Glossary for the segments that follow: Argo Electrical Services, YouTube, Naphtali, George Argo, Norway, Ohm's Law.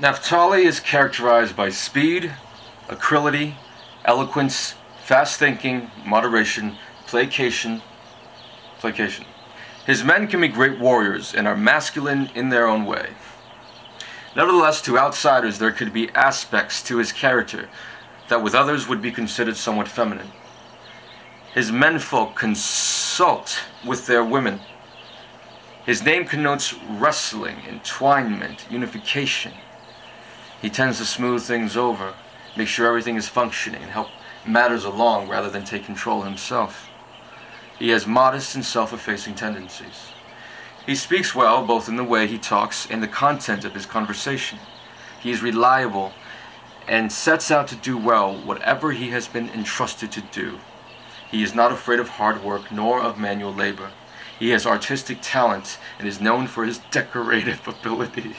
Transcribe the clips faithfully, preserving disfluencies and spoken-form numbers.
Naphtali is characterized by speed, acrility, eloquence, fast thinking, moderation, placation, placation. His men can be great warriors and are masculine in their own way. Nevertheless, to outsiders there could be aspects to his character that with others would be considered somewhat feminine. His menfolk consult with their women. His name connotes wrestling, entwinement, unification. He tends to smooth things over, make sure everything is functioning, and help matters along rather than take control himself. He has modest and self-effacing tendencies. He speaks well, both in the way he talks and the content of his conversation. He is reliable and sets out to do well whatever he has been entrusted to do. He is not afraid of hard work nor of manual labor. He has artistic talent and is known for his decorative ability.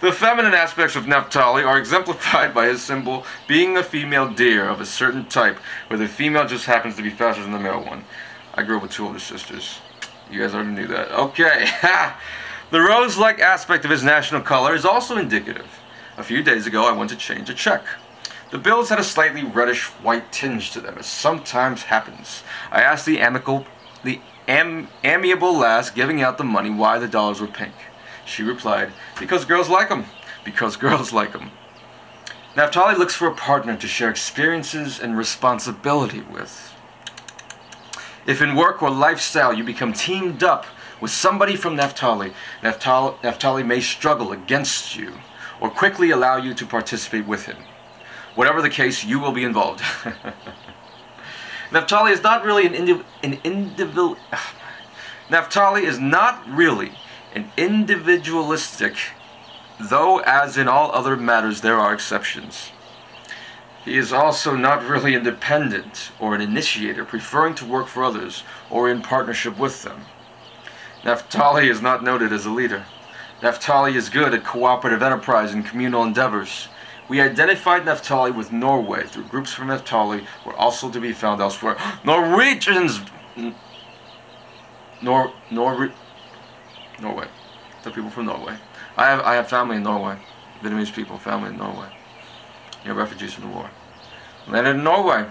The feminine aspects of Naphtali are exemplified by his symbol being a female deer of a certain type, where the female just happens to be faster than the male one. I grew up with two older sisters. You guys already knew that. Okay. The rose-like aspect of his national color is also indicative. A few days ago, I went to change a check. The bills had a slightly reddish-white tinge to them, as sometimes happens. I asked the amicable, the am, amiable lass giving out the money why the dollars were pink. She replied, "Because girls like them. Because girls like them." Naphtali looks for a partner to share experiences and responsibility with. If in work or lifestyle you become teamed up with somebody from Naphtali, Naphtali, Naphtali may struggle against you or quickly allow you to participate with him. Whatever the case, you will be involved. Naphtali is not really an indiv an individual. Naphtali is not really an individualistic, though as in all other matters there are exceptions. He is also not really independent or an initiator, preferring to work for others or in partnership with them. Naphtali is not noted as a leader. Naphtali is good at cooperative enterprise and communal endeavors. We identified Naphtali with Norway through groups from Naphtali were also to be found elsewhere. Norwegians! Nor... Nor... Norway. The people from Norway. I have I have family in Norway. Vietnamese people, family in Norway. You know, refugees from the war. Landed in Norway.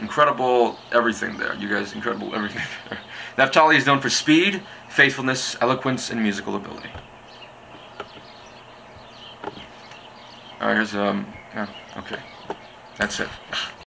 Incredible everything there. You guys, incredible everything there. Naphtali is known for speed, faithfulness, eloquence, and musical ability. Alright, here's, um, yeah, okay. That's it.